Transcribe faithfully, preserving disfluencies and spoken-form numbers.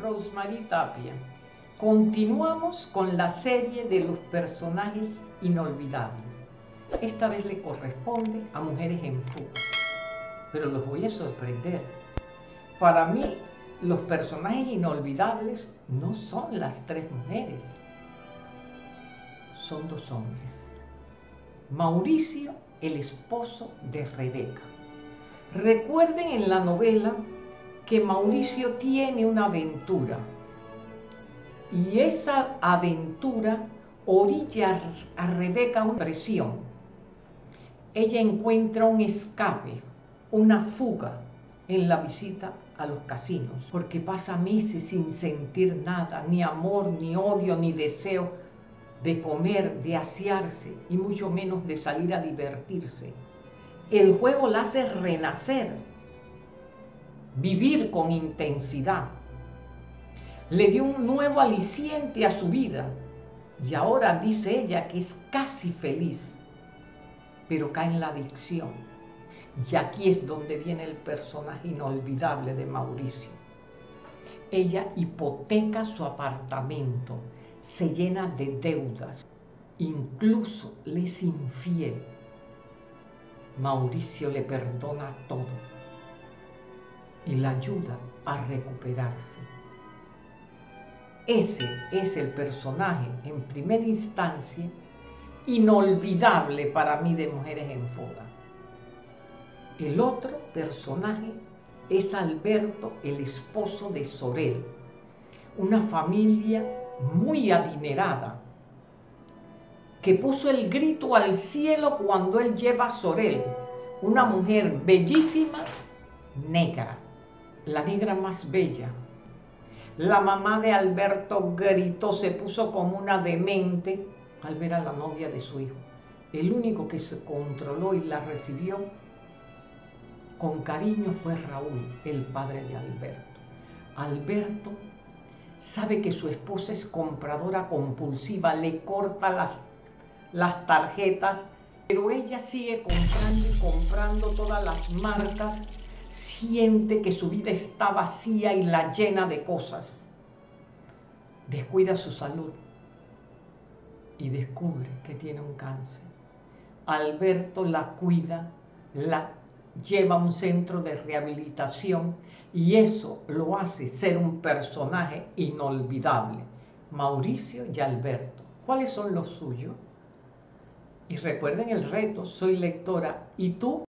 Rose Marie Tapia. Continuamos con la serie de los personajes inolvidables. Esta vez le corresponde a Mujeres en Fuga, pero los voy a sorprender. Para mí, los personajes inolvidables no son las tres mujeres, son dos hombres. Mauricio, el esposo de Rebeca. Recuerden en la novela que Mauricio tiene una aventura, y esa aventura orilla a Rebeca a una presión. Ella encuentra un escape, una fuga en la visita a los casinos, porque pasa meses sin sentir nada, ni amor, ni odio, ni deseo de comer, de asearse, y mucho menos de salir a divertirse. El juego la hace renacer, vivir con intensidad. Le dio un nuevo aliciente a su vida, y ahora dice ella que es casi feliz, pero cae en la adicción. Y aquí es donde viene el personaje inolvidable de Mauricio. Ella hipoteca su apartamento, se llena de deudas, incluso le es infiel. Mauricio le perdona todo y la ayuda a recuperarse. Ese es el personaje, en primera instancia, inolvidable para mí de Mujeres en Fuga. El otro personaje es Alberto, el esposo de Sorel, una familia muy adinerada, que puso el grito al cielo cuando él lleva a Sorel, una mujer bellísima, negra, la negra más bella. La mamá de Alberto gritó, se puso como una demente al ver a la novia de su hijo. El único que se controló y la recibió con cariño fue Raúl, el padre de Alberto. Alberto sabe que su esposa es compradora compulsiva, le corta las, las tarjetas, pero ella sigue comprando y comprando todas las marcas. Siente que su vida está vacía y la llena de cosas. Descuida su salud y descubre que tiene un cáncer. Alberto la cuida, la lleva a un centro de rehabilitación, y eso lo hace ser un personaje inolvidable. Mauricio y Alberto, ¿cuáles son los suyos? Y recuerden el reto, soy lectora, ¿y tú?